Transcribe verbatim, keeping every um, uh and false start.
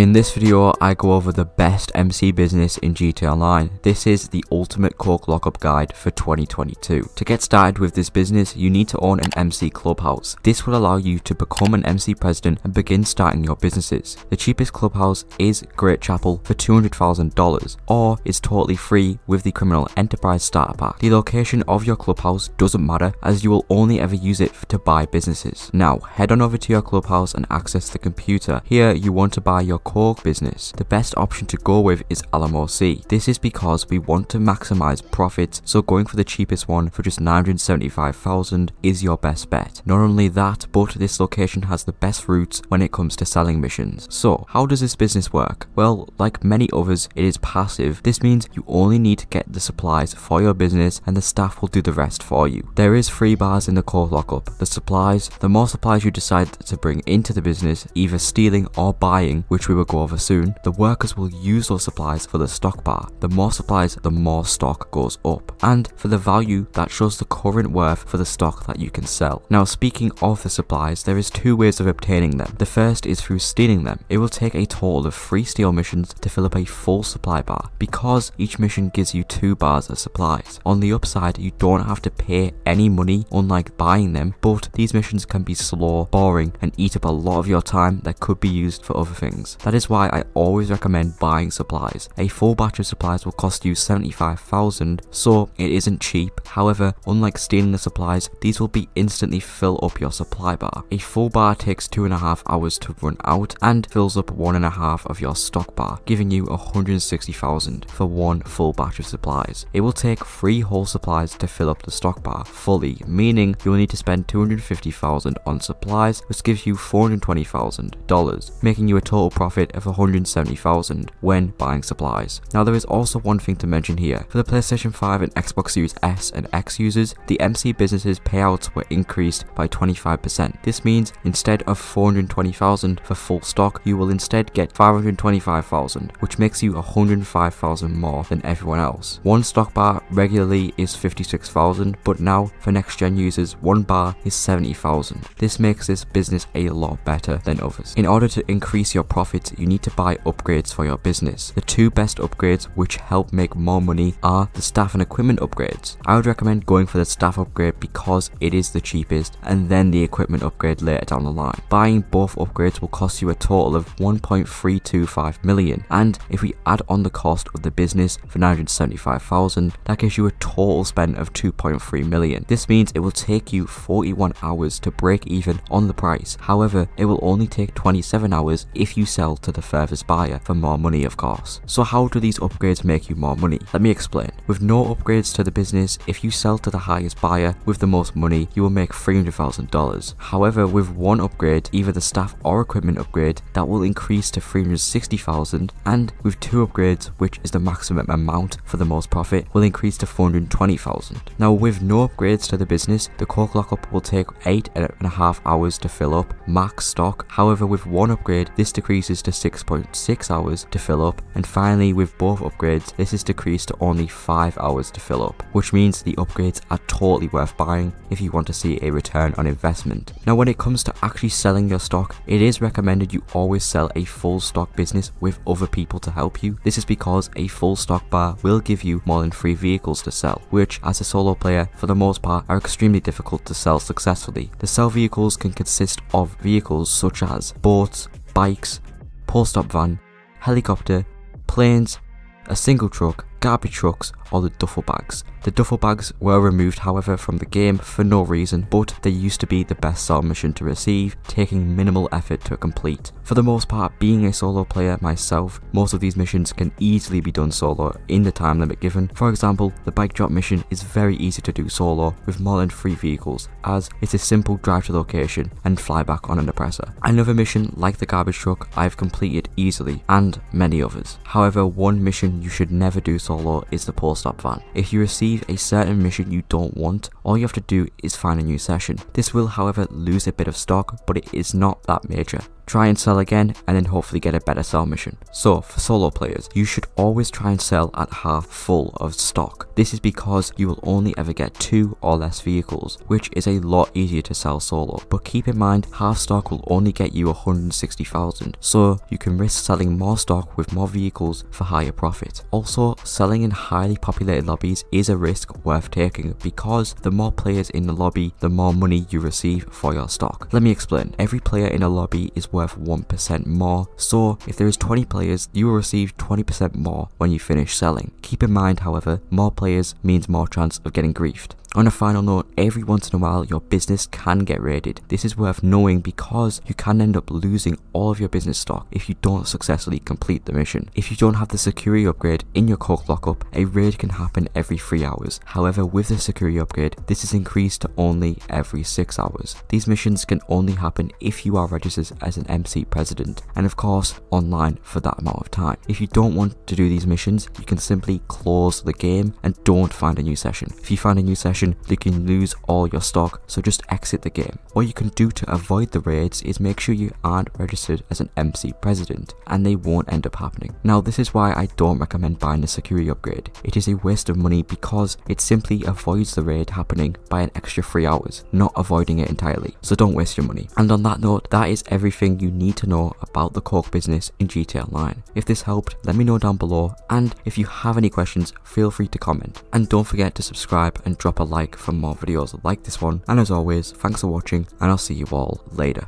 In this video, I go over the best M C business in G T A Online. This is the ultimate cork lockup guide for twenty twenty-two. To get started with this business, you need to own an M C clubhouse. This will allow you to become an M C president and begin starting your businesses. The cheapest clubhouse is Great Chapel for two hundred thousand dollars, or it's totally free with the Criminal Enterprise Startup Pack. The location of your clubhouse doesn't matter, as you will only ever use it to buy businesses. Now, head on over to your clubhouse and access the computer. Here, you want to buy your cork business. The best option to go with is Alamo C. This is because we want to maximize profits, so going for the cheapest one for just nine hundred seventy-five thousand dollars is your best bet. Not only that, but this location has the best routes when it comes to selling missions. So, how does this business work? Well, like many others, it is passive. This means you only need to get the supplies for your business and the staff will do the rest for you. There is free bars in the cork lockup. The supplies, the more supplies you decide to bring into the business, either stealing or buying, which we will go over soon, the workers will use those supplies for the stock bar. The more supplies, the more stock goes up, and for the value that shows the current worth for the stock that you can sell. Now, speaking of the supplies, there is two ways of obtaining them. The first is through stealing them. It will take a total of three steal missions to fill up a full supply bar, because each mission gives you two bars of supplies. On the upside, you don't have to pay any money, unlike buying them, but these missions can be slow, boring, and eat up a lot of your time that could be used for other things. That is why I always recommend buying supplies. A full batch of supplies will cost you seventy-five thousand dollars, so it isn't cheap. However, unlike stealing the supplies, these will be instantly fill up your supply bar. A full bar takes two and a half hours to run out and fills up one and a half of your stock bar, giving you one hundred sixty thousand dollars for one full batch of supplies. It will take three whole supplies to fill up the stock bar fully, meaning you will need to spend two hundred fifty thousand dollars on supplies, which gives you four hundred twenty thousand dollars, making you a total profit of one hundred seventy thousand dollars when buying supplies. Now, there is also one thing to mention here. For the PlayStation five and Xbox Series S and X users, the M C businesses payouts were increased by twenty-five percent. This means instead of four hundred twenty thousand dollars for full stock, you will instead get five hundred twenty-five thousand dollars, which makes you one hundred five thousand dollars more than everyone else. One stock bar regularly is fifty-six thousand dollars, but now for next gen users, one bar is seventy thousand dollars. This makes this business a lot better than others. In order to increase your profits, you need to buy upgrades for your business. The two best upgrades which help make more money are the staff and equipment upgrades. I would recommend going for the staff upgrade because it is the cheapest, and then the equipment upgrade later down the line. Buying both upgrades will cost you a total of one point three two five million, and if we add on the cost of the business for nine hundred seventy-five thousand, that gives you a total spend of two point three million. This means it will take you forty-one hours to break even on the price. However, it will only take twenty-seven hours if you sell to the furthest buyer for more money, of course. So how do these upgrades make you more money? Let me explain. With no upgrades to the business, if you sell to the highest buyer with the most money, you will make three hundred thousand dollars. However, with one upgrade, either the staff or equipment upgrade, that will increase to three hundred sixty thousand dollars, and with two upgrades, which is the maximum amount for the most profit, will increase to four hundred twenty thousand dollars. Now, with no upgrades to the business, the cork lockup will take eight and a half hours to fill up max stock. However, with one upgrade, this decreases to six point six hours to fill up, and finally with both upgrades this is decreased to only five hours to fill up, which means the upgrades are totally worth buying if you want to see a return on investment. Now, when it comes to actually selling your stock, it is recommended you always sell a full stock business with other people to help you. This is because a full stock bar will give you more than three vehicles to sell, which as a solo player for the most part are extremely difficult to sell successfully. The sell vehicles can consist of vehicles such as boats, bikes, pull-stop van, helicopter, planes, a single truck, garbage trucks, or the duffel bags. The duffel bags were removed, however, from the game for no reason, but they used to be the best sell mission to receive, taking minimal effort to complete. For the most part, being a solo player myself, most of these missions can easily be done solo in the time limit given. For example, the bike drop mission is very easy to do solo with more than three vehicles, as it's a simple drive to location and fly back on an oppressor. Another mission, like the garbage truck, I've completed easily, and many others. However, one mission you should never do solo Solo is the pull-stop van. If you receive a certain mission you don't want, all you have to do is find a new session. This will, however, lose a bit of stock, but it is not that major. try and sell again, and then hopefully get a better sell mission. So for solo players, you should always try and sell at half full of stock. This is because you will only ever get two or less vehicles, which is a lot easier to sell solo. But keep in mind, half stock will only get you one hundred sixty thousand, so you can risk selling more stock with more vehicles for higher profit. Also, selling in highly populated lobbies is a risk worth taking, because the more players in the lobby, the more money you receive for your stock. Let me explain. Every player in a lobby is worth one percent more, so if there is twenty players, you will receive twenty percent more when you finish selling. Keep in mind, however, more players means more chance of getting griefed. On a final note, every once in a while your business can get raided. This is worth knowing because you can end up losing all of your business stock if you don't successfully complete the mission. If you don't have the security upgrade in your coke lockup, a raid can happen every three hours. However, with the security upgrade, this is increased to only every six hours. These missions can only happen if you are registered as an M C president, and of course online for that amount of time. If you don't want to do these missions, you can simply close the game and don't find a new session. If you find a new session, you can lose all your stock, so just exit the game. What you can do to avoid the raids is make sure you aren't registered as an M C president, and they won't end up happening. Now, this is why I don't recommend buying a security upgrade. It is a waste of money because it simply avoids the raid happening by an extra three hours, not avoiding it entirely. So don't waste your money. And on that note, that is everything you need to know about the coke business in G T A Online. If this helped, let me know down below, and if you have any questions, feel free to comment. And don't forget to subscribe and drop a like for more videos like this one, and as always, thanks for watching, and I'll see you all later.